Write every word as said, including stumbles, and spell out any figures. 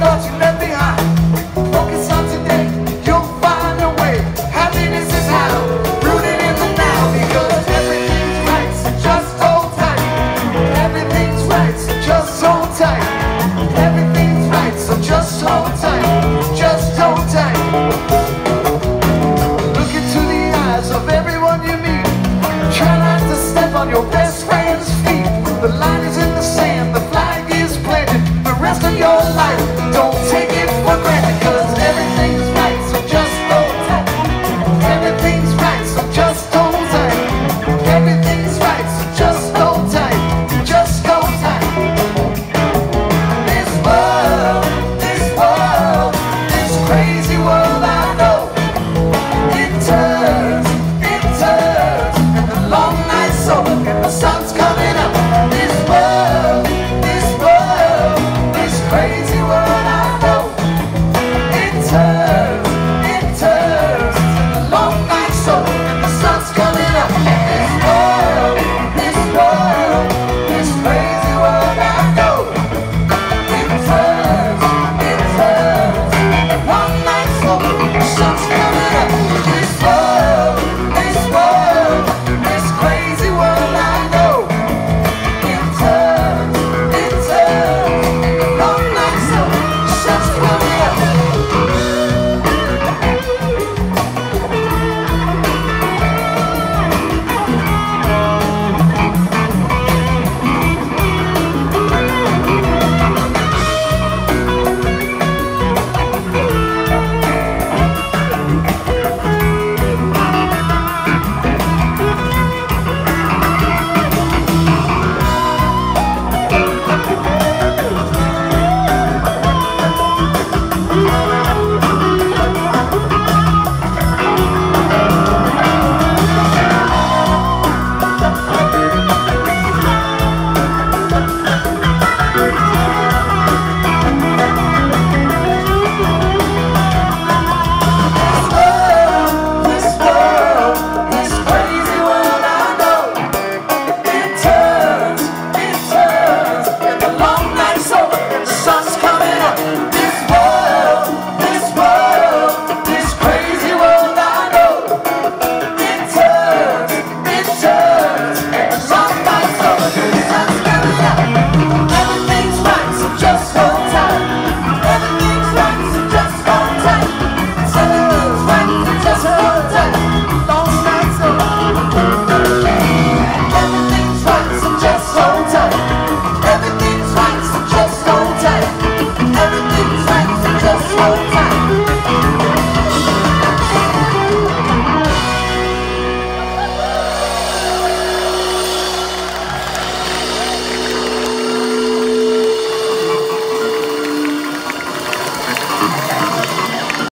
thought you never